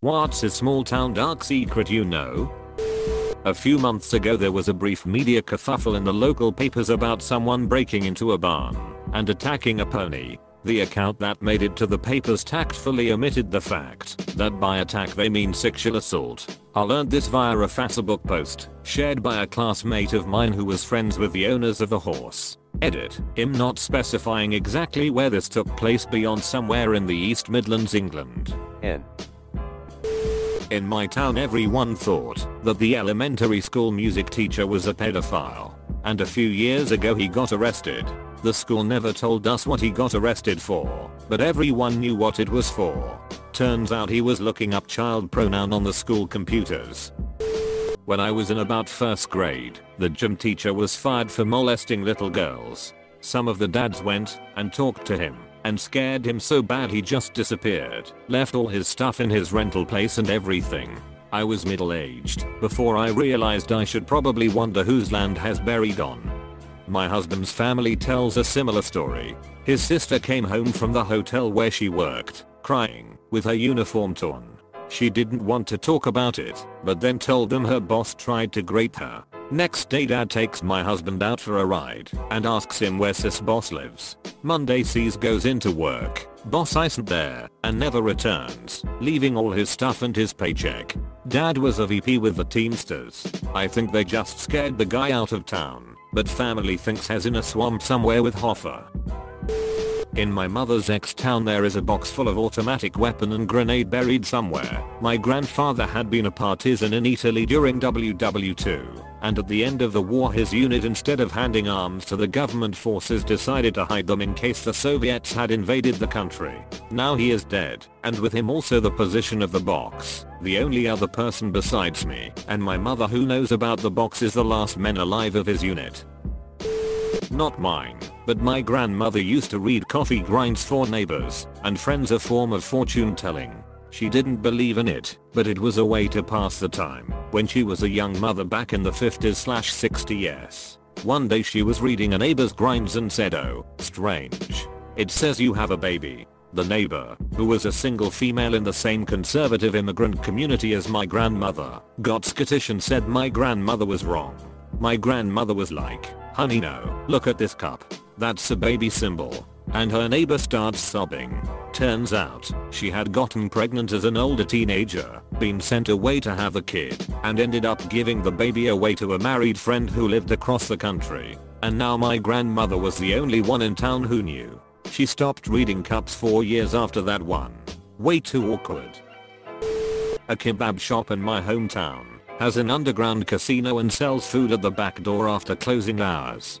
What's a small town dark secret you know? A few months ago there was a brief media kerfuffle in the local papers about someone breaking into a barn and attacking a pony. The account that made it to the papers tactfully omitted the fact that by attack they mean sexual assault. I learned this via a Facebook post shared by a classmate of mine who was friends with the owners of the horse. Edit, I'm not specifying exactly where this took place beyond somewhere in the East Midlands, England. In my town everyone thought that the elementary school music teacher was a pedophile, and a few years ago he got arrested. The school never told us what he got arrested for, but everyone knew what it was for. Turns out he was looking up child pronoun on the school computers. When I was in about first grade, the gym teacher was fired for molesting little girls. Some of the dads went and talked to him and scared him so bad he just disappeared, left all his stuff in his rental place and everything. I was middle-aged before I realized I should probably wonder whose land has buried on. My husband's family tells a similar story. His sister came home from the hotel where she worked, crying, with her uniform torn. She didn't want to talk about it, but then told them her boss tried to grate her. Next day dad takes my husband out for a ride and asks him where sis boss lives. Monday sis goes into work, boss isn't there, and never returns, leaving all his stuff and his paycheck. Dad was a VP with the Teamsters. I think they just scared the guy out of town, but family thinks he's in a swamp somewhere with Hopper. In my mother's ex-town there is a box full of automatic weapon and grenade buried somewhere. My grandfather had been a partisan in Italy during WW2, and at the end of the war his unit, instead of handing arms to the government forces, decided to hide them in case the Soviets had invaded the country. Now he is dead, and with him also the position of the box. The only other person besides me and my mother who knows about the box is the last man alive of his unit. Not mine, but my grandmother used to read coffee grinds for neighbors and friends, a form of fortune telling. She didn't believe in it, but it was a way to pass the time when she was a young mother back in the 50s/60s. One day she was reading a neighbor's grinds and said, "Oh, strange. It says you have a baby." The neighbor, who was a single female in the same conservative immigrant community as my grandmother, got skittish and said my grandmother was wrong. My grandmother was like, "Honey, no, look at this cup. That's a baby symbol." And her neighbor starts sobbing. Turns out, she had gotten pregnant as an older teenager, been sent away to have a kid, and ended up giving the baby away to a married friend who lived across the country. And now my grandmother was the only one in town who knew. She stopped reading cups 4 years after that one. Way too awkward. A kebab shop in my hometown has an underground casino and sells food at the back door after closing hours.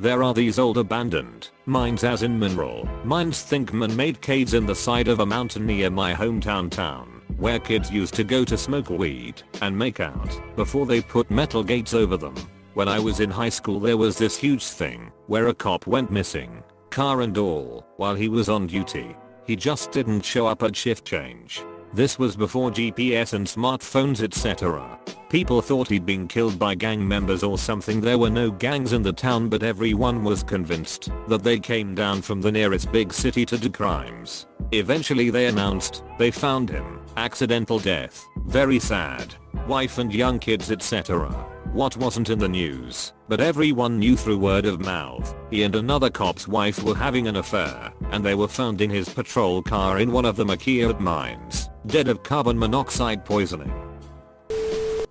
There are these old abandoned mines, as in mineral mines, think man-made caves in the side of a mountain near my hometown town, where kids used to go to smoke weed and make out before they put metal gates over them. When I was in high school there was this huge thing where a cop went missing, car and all, while he was on duty. He just didn't show up at shift change. This was before GPS and smartphones etc. People thought he'd been killed by gang members or something. There were no gangs in the town, but everyone was convinced that they came down from the nearest big city to do crimes. Eventually they announced they found him. Accidental death. Very sad. Wife and young kids etc. What wasn't in the news, but everyone knew through word of mouth, he and another cop's wife were having an affair, and they were found in his patrol car in one of the Makiad mines, dead of carbon monoxide poisoning.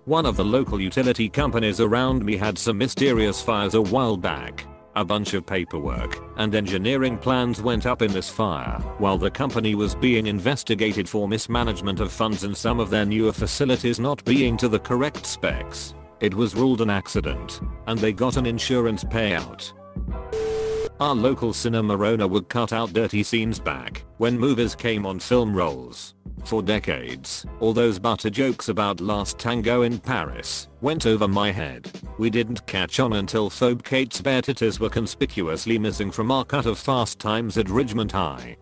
One of the local utility companies around me had some mysterious fires a while back. A bunch of paperwork and engineering plans went up in this fire while the company was being investigated for mismanagement of funds and some of their newer facilities not being to the correct specs. It was ruled an accident, and they got an insurance payout. Our local cinema owner would cut out dirty scenes back when movies came on film rolls. For decades, all those butter jokes about Last Tango in Paris went over my head. We didn't catch on until Phoebe Cates' bare titties were conspicuously missing from our cut of Fast Times at Ridgemont High.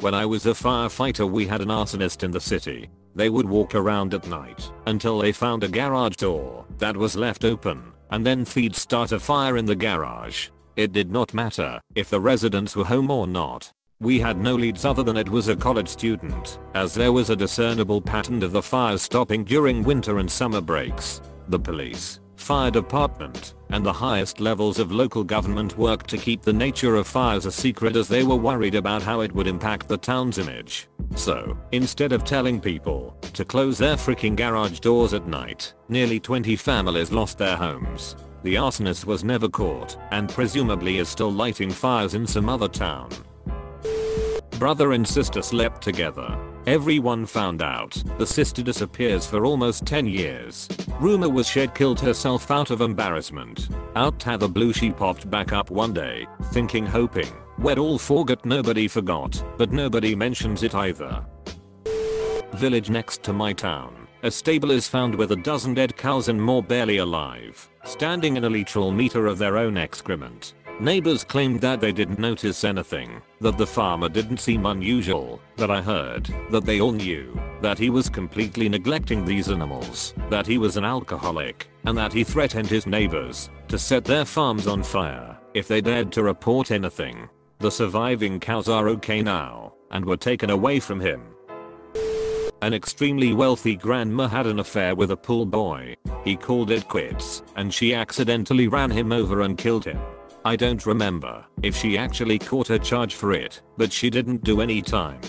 When I was a firefighter we had an arsonist in the city. They would walk around at night until they found a garage door that was left open, and then they'd start a fire in the garage. It did not matter if the residents were home or not. We had no leads other than it was a college student, as there was a discernible pattern of the fires stopping during winter and summer breaks. The police, fire department, and the highest levels of local government worked to keep the nature of fires a secret, as they were worried about how it would impact the town's image. So, instead of telling people to close their freaking garage doors at night, nearly 20 families lost their homes. The arsonist was never caught, and presumably is still lighting fires in some other town. Brother and sister slept together. Everyone found out. The sister disappears for almost 10 years. Rumor was she'd killed herself out of embarrassment. Out of the blue, she popped back up one day, thinking, hoping, we'd all forget. Nobody forgot, but nobody mentions it either. Village next to my town. A stable is found with a dozen dead cows and more barely alive, standing in a literal meter of their own excrement. Neighbors claimed that they didn't notice anything, that the farmer didn't seem unusual, that I heard, that they all knew, that he was completely neglecting these animals, that he was an alcoholic, and that he threatened his neighbors to set their farms on fire if they dared to report anything. The surviving cows are okay now, and were taken away from him. An extremely wealthy grandma had an affair with a pool boy. He called it quits, and she accidentally ran him over and killed him. I don't remember if she actually caught a charge for it, but she didn't do any time.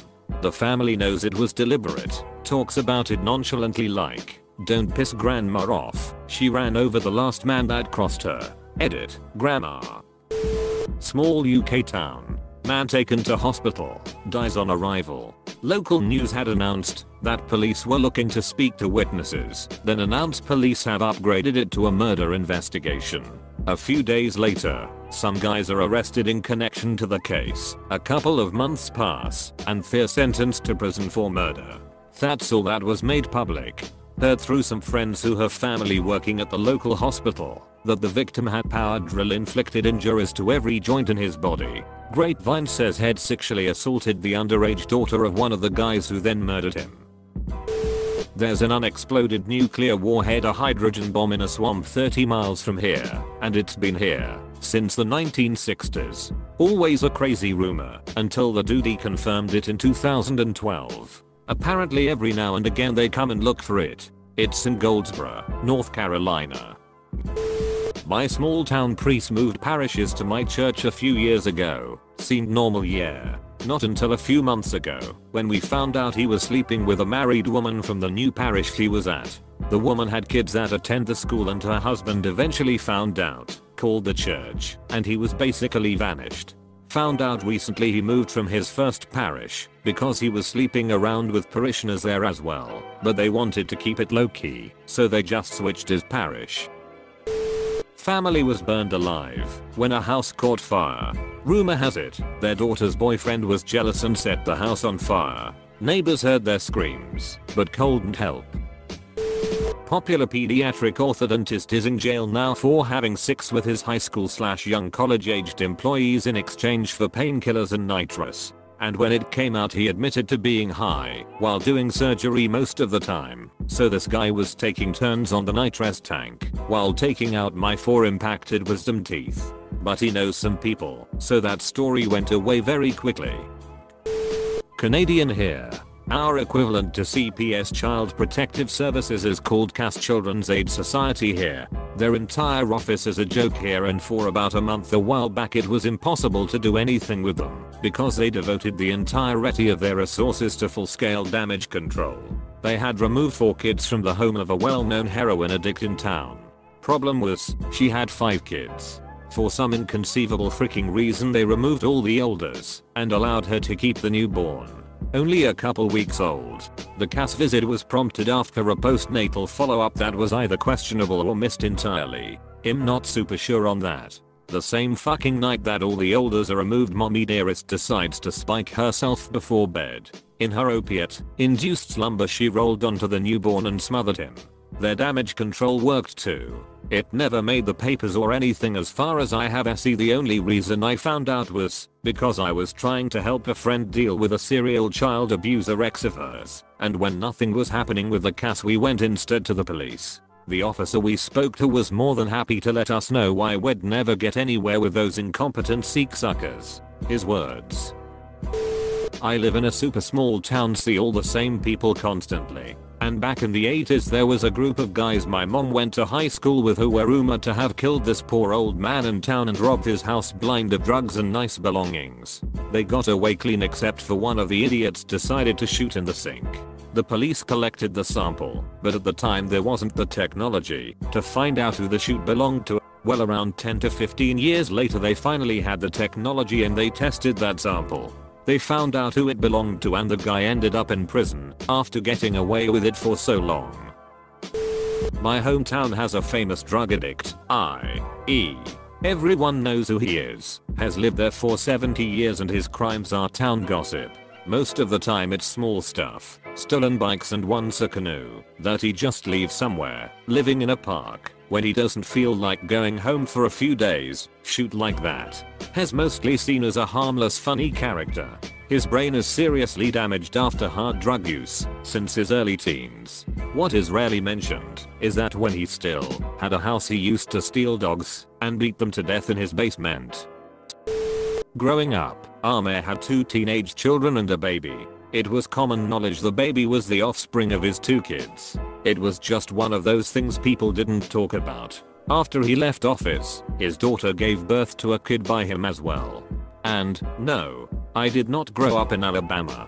The family knows it was deliberate, talks about it nonchalantly like, "Don't piss grandma off, she ran over the last man that crossed her." Edit, grandma. Small UK town. Man taken to hospital, dies on arrival. Local news had announced that police were looking to speak to witnesses, then announced police have upgraded it to a murder investigation. A few days later, some guys are arrested in connection to the case. A couple of months pass, and they're sentenced to prison for murder. That's all that was made public. Heard through some friends who have family working at the local hospital that the victim had power drill inflicted injuries to every joint in his body. Grapevine says he'd sexually assaulted the underage daughter of one of the guys who then murdered him. There's an unexploded nuclear warhead, a hydrogen bomb, in a swamp 30 miles from here, and it's been here since the 1960s. Always a crazy rumor, until the dude confirmed it in 2012. Apparently every now and again they come and look for it. It's in Goldsboro, North Carolina. My small town priest moved parishes to my church a few years ago. Seemed normal, yeah. Not until a few months ago, when we found out he was sleeping with a married woman from the new parish he was at. The woman had kids that attend the school, and her husband eventually found out, called the church, and he was basically vanished. Found out recently he moved from his first parish because he was sleeping around with parishioners there as well, but they wanted to keep it low-key, so they just switched his parish. Family was burned alive when a house caught fire. Rumor has it their daughter's boyfriend was jealous and set the house on fire. Neighbors heard their screams, but couldn't help. Popular pediatric orthodontist is in jail now for having sex with his high school/young college-aged employees in exchange for painkillers and nitrous. And when it came out, he admitted to being high while doing surgery most of the time. So this guy was taking turns on the nitrous tank while taking out my 4 impacted wisdom teeth. But he knows some people, so that story went away very quickly. Canadian here. Our equivalent to CPS, Child Protective Services, is called CAS, Children's Aid Society here. Their entire office is a joke here, and for about a month a while back it was impossible to do anything with them because they devoted the entirety of their resources to full-scale damage control. They had removed 4 kids from the home of a well-known heroin addict in town. Problem was, she had 5 kids. For some inconceivable freaking reason they removed all the elders and allowed her to keep the newborn. Only a couple weeks old. The CAS visit was prompted after a postnatal follow-up that was either questionable or missed entirely. I'm not super sure on that. The same fucking night that all the elders are removed, mommy dearest decides to spike herself before bed. In her opiate-induced slumber she rolled onto the newborn and smothered him. Their damage control worked too. It never made the papers or anything as far as I have seen. The only reason I found out was because I was trying to help a friend deal with a serial child abuser ex of hers, and when nothing was happening with the CAS we went instead to the police. The officer we spoke to was more than happy to let us know why we'd never get anywhere with those incompetent seek suckers. His words. I live in a super small town, see all the same people constantly. And back in the 80s there was a group of guys my mom went to high school with who were rumored to have killed this poor old man in town and robbed his house blind of drugs and nice belongings. They got away clean except for one of the idiots decided to shoot in the sink. The police collected the sample, but at the time there wasn't the technology to find out who the shoot belonged to. Well, around 10 to 15 years later they finally had the technology and they tested that sample. They found out who it belonged to, and the guy ended up in prison after getting away with it for so long. My hometown has a famous drug addict, i.e. everyone knows who he is, has lived there for 70 years and his crimes are town gossip. Most of the time it's small stuff, stolen bikes and once a canoe that he just leaves somewhere, living in a park, when he doesn't feel like going home for a few days. Shoot like that has mostly seen as a harmless funny character. His brain is seriously damaged after hard drug use since his early teens. What is rarely mentioned is that when he still had a house he used to steal dogs and beat them to death in his basement. Growing up, Amir had two teenage children and a baby. It was common knowledge the baby was the offspring of his two kids. It was just one of those things people didn't talk about. After he left office, his daughter gave birth to a kid by him as well. And, no, I did not grow up in Alabama.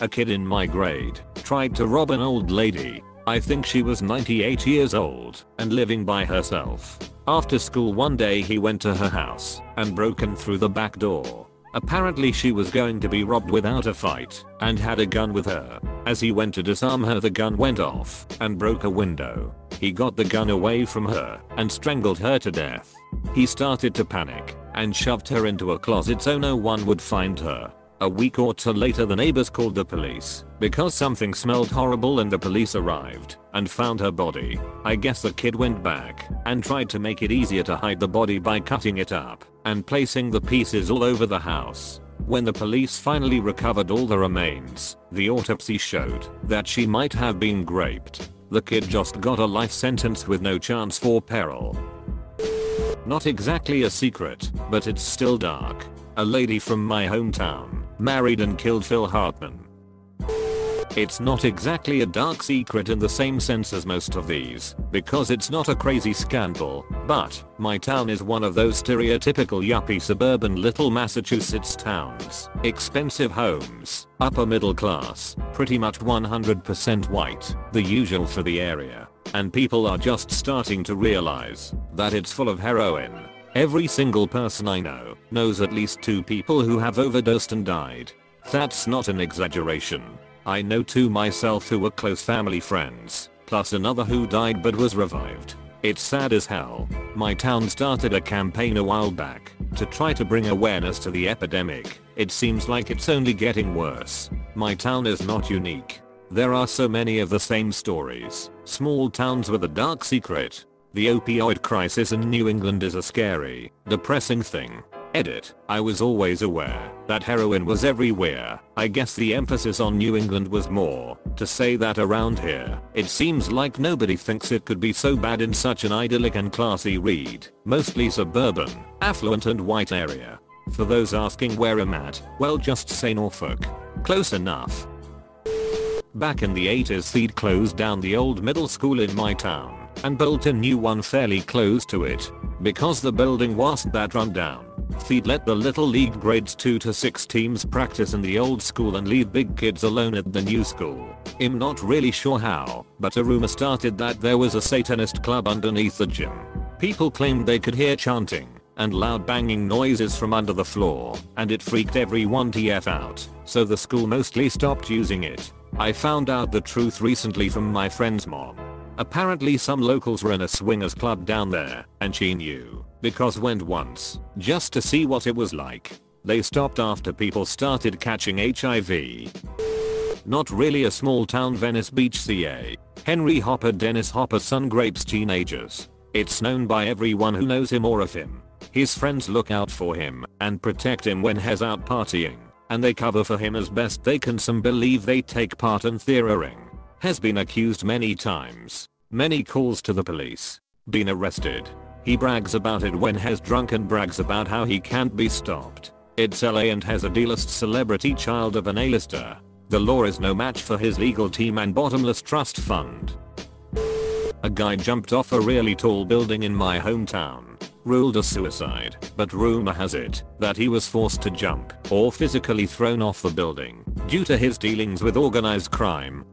A kid in my grade tried to rob an old lady. I think she was 98 years old and living by herself. After school one day he went to her house and broke in through the back door. Apparently she was going to be robbed without a fight and had a gun with her. As he went to disarm her, the gun went off and broke a window. He got the gun away from her and strangled her to death. He started to panic and shoved her into a closet so no one would find her. A week or two later the neighbors called the police because something smelled horrible and the police arrived and found her body. I guess the kid went back and tried to make it easier to hide the body by cutting it up and placing the pieces all over the house. When the police finally recovered all the remains, the autopsy showed that she might have been raped. The kid just got a life sentence with no chance for parole. Not exactly a secret, but it's still dark. A lady from my hometown married and killed Phil Hartman. It's not exactly a dark secret in the same sense as most of these, because it's not a crazy scandal, but my town is one of those stereotypical yuppie suburban little Massachusetts towns. Expensive homes, upper middle class, pretty much 100% white, the usual for the area, and people are just starting to realize that it's full of heroin. Every single person I know knows at least two people who have overdosed and died. That's not an exaggeration. I know two myself who were close family friends, plus another who died but was revived. It's sad as hell. My town started a campaign a while back to try to bring awareness to the epidemic. It seems like it's only getting worse. My town is not unique. There are so many of the same stories. Small towns with a dark secret. The opioid crisis in New England is a scary, depressing thing. Edit. I was always aware that heroin was everywhere. I guess the emphasis on New England was more to say that around here, it seems like nobody thinks it could be so bad in such an idyllic and classy read, mostly suburban, affluent and white area. For those asking where I'm at, well, just say Norfolk. Close enough. Back in the 80s they'd closed down the old middle school in my town and built a new one fairly close to it. Because the building wasn't that run down, they'd let the little league grades 2 to 6 teams practice in the old school and leave big kids alone at the new school. I'm not really sure how, but a rumor started that there was a Satanist club underneath the gym. People claimed they could hear chanting and loud banging noises from under the floor, and it freaked everyone to F out, so the school mostly stopped using it. I found out the truth recently from my friend's mom. Apparently some locals were in a swingers club down there, and she knew, because went once, just to see what it was like. They stopped after people started catching HIV. Not really a small town, Venice Beach, CA. Henry Hopper, Dennis Hopper's son, rapes teenagers. It's known by everyone who knows him or of him. His friends look out for him and protect him when he's out partying, and they cover for him as best they can. Some believe they take part in theoring. Has been accused many times, many calls to the police, been arrested. He brags about it when he's drunk and brags about how he can't be stopped. It's LA and has a D-list celebrity child of an A-lister. The law is no match for his legal team and bottomless trust fund. A guy jumped off a really tall building in my hometown. Ruled a suicide, but rumor has it that he was forced to jump or physically thrown off the building due to his dealings with organized crime.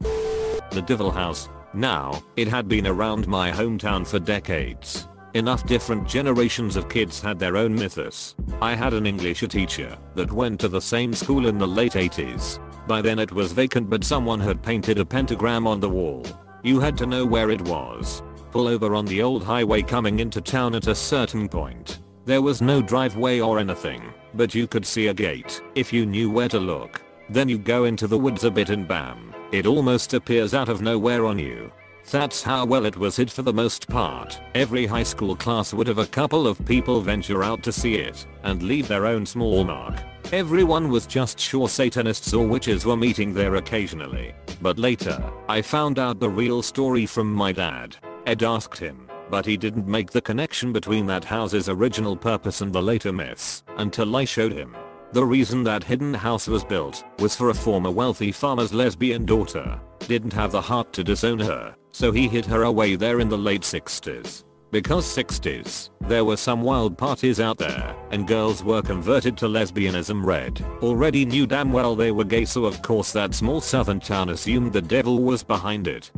The Devil House. Now, it had been around my hometown for decades. Enough different generations of kids had their own mythos. I had an English teacher that went to the same school in the late 80s. By then it was vacant, but someone had painted a pentagram on the wall. You had to know where it was. Pull over on the old highway coming into town at a certain point. There was no driveway or anything, but you could see a gate if you knew where to look. Then you go into the woods a bit and bam, it almost appears out of nowhere on you. That's how well it was hid for the most part. Every high school class would have a couple of people venture out to see it and leave their own small mark. Everyone was just sure Satanists or witches were meeting there occasionally. But later, I found out the real story from my dad. Ed asked him, but he didn't make the connection between that house's original purpose and the later myths until I showed him. The reason that hidden house was built was for a former wealthy farmer's lesbian daughter. Didn't have the heart to disown her, so he hid her away there in the late 60s. Because 60s, there were some wild parties out there, and girls were converted to lesbianism. Red already knew damn well they were gay, so of course that small southern town assumed the devil was behind it.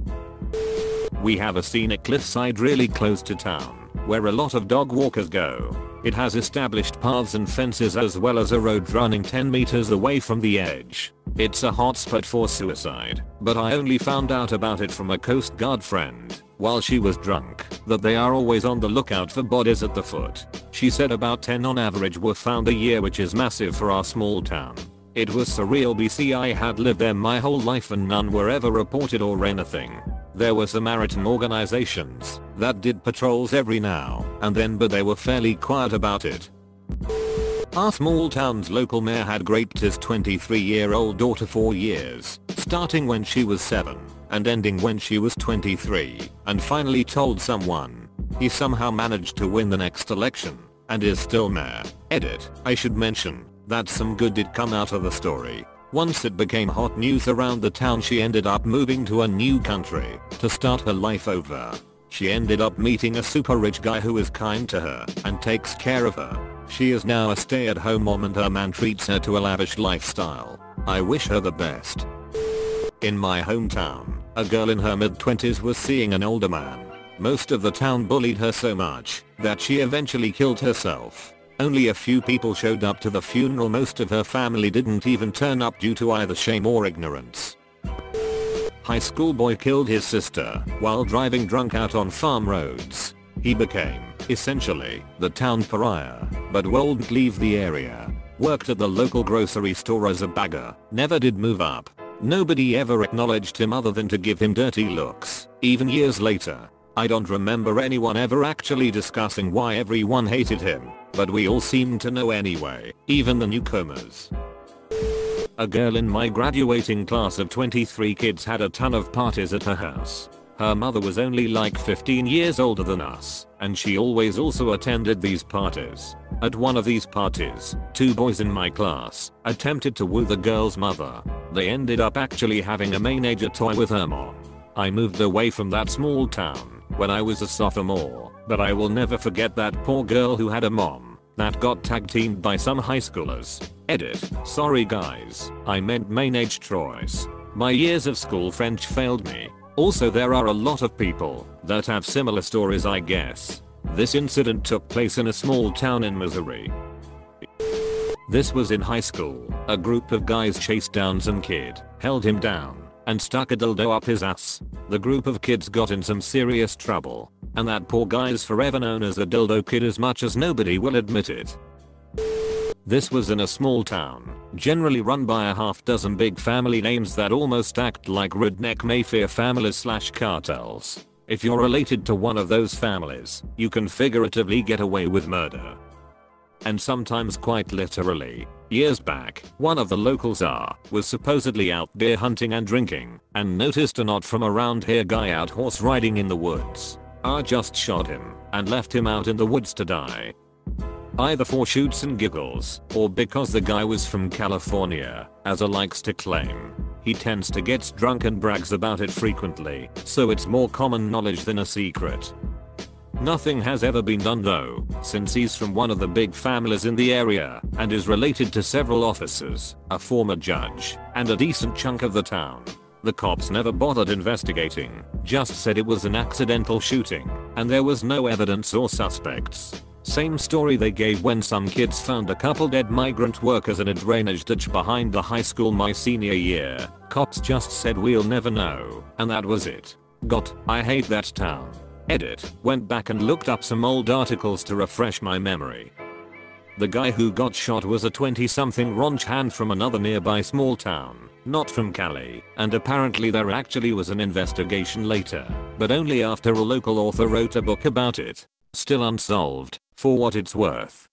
We have a scenic cliffside really close to town, where a lot of dog walkers go. It has established paths and fences as well as a road running 10 meters away from the edge. It's a hotspot for suicide, but I only found out about it from a Coast Guard friend, while she was drunk, that they are always on the lookout for bodies at the foot. She said about 10 on average were found a year, which is massive for our small town. It was surreal. BC, I had lived there my whole life and none were ever reported or anything. There were Samaritan organizations that did patrols every now and then, but they were fairly quiet about it. Our small town's local mayor had raped his 23-year-old daughter for years, starting when she was 7 and ending when she was 23, and finally told someone. He somehow managed to win the next election and is still mayor. Edit. I should mention that some good did come out of the story. Once it became hot news around the town, she ended up moving to a new country to start her life over. She ended up meeting a super rich guy who is kind to her and takes care of her. She is now a stay-at-home mom and her man treats her to a lavish lifestyle. I wish her the best. In my hometown, a girl in her mid-20s was seeing an older man. Most of the town bullied her so much that she eventually killed herself. Only a few people showed up to the funeral. Most of her family didn't even turn up due to either shame or ignorance. High school boy killed his sister while driving drunk out on farm roads. He became, essentially, the town pariah, but wouldn't leave the area. Worked at the local grocery store as a bagger, never did move up. Nobody ever acknowledged him other than to give him dirty looks, even years later. I don't remember anyone ever actually discussing why everyone hated him, but we all seemed to know anyway, even the newcomers. A girl in my graduating class of 23 kids had a ton of parties at her house. Her mother was only like 15 years older than us, and she always also attended these parties. At one of these parties, two boys in my class attempted to woo the girl's mother. They ended up actually having a manager toy with her mom. I moved away from that small town when I was a sophomore, but I will never forget that poor girl who had a mom that got tag teamed by some high schoolers. Edit. Sorry guys, I meant manage Troyes. My years of school French failed me. Also, there are a lot of people that have similar stories, I guess. This incident took place in a small town in Missouri. This was in high school. A group of guys chased down some kid, held him down, and stuck a dildo up his ass. The group of kids got in some serious trouble, and that poor guy is forever known as a dildo kid, as much as nobody will admit it. This was in a small town, generally run by a half dozen big family names that almost act like redneck mafia families / cartels. If you're related to one of those families, you can figuratively get away with murder. And sometimes quite literally. Years back, one of the local czar was supposedly out deer hunting and drinking, and noticed a not from around here guy out horse riding in the woods. I just shot him and left him out in the woods to die. either for shoots and giggles, or because the guy was from California, as he likes to claim. He tends to get drunk and brags about it frequently, so it's more common knowledge than a secret. Nothing has ever been done though, since he's from one of the big families in the area, and is related to several officers, a former judge, and a decent chunk of the town. The cops never bothered investigating, just said it was an accidental shooting, and there was no evidence or suspects. Same story they gave when some kids found a couple dead migrant workers in a drainage ditch behind the high school my senior year. Cops just said we'll never know, and that was it. God, I hate that town. Edit. Went back and looked up some old articles to refresh my memory. The guy who got shot was a 20-something ranch hand from another nearby small town, not from Cali, and apparently there actually was an investigation later, but only after a local author wrote a book about it. Still unsolved, for what it's worth.